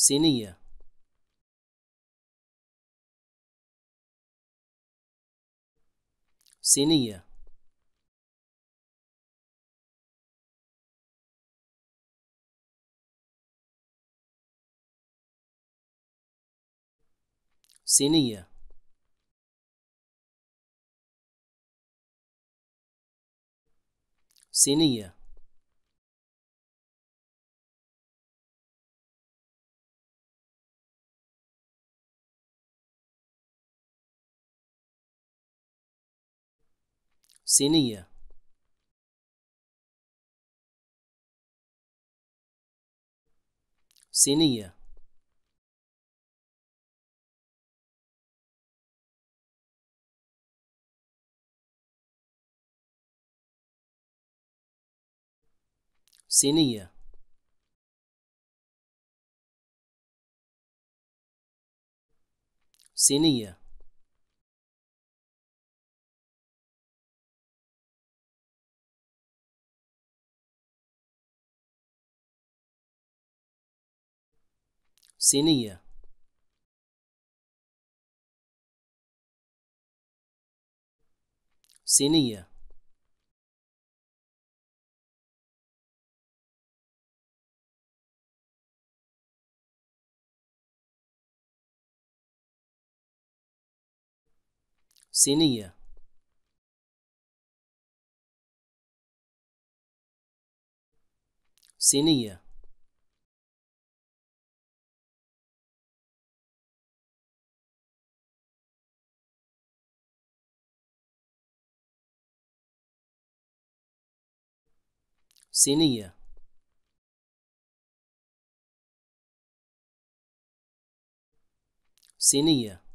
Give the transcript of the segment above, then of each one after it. Senia. Senia. Senia. Senia. Senia. Senia. Senia. Senia. Senia. Senia. Senia. Senia. Senia. Senia.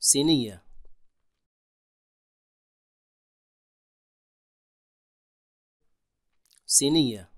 Senia. Senia.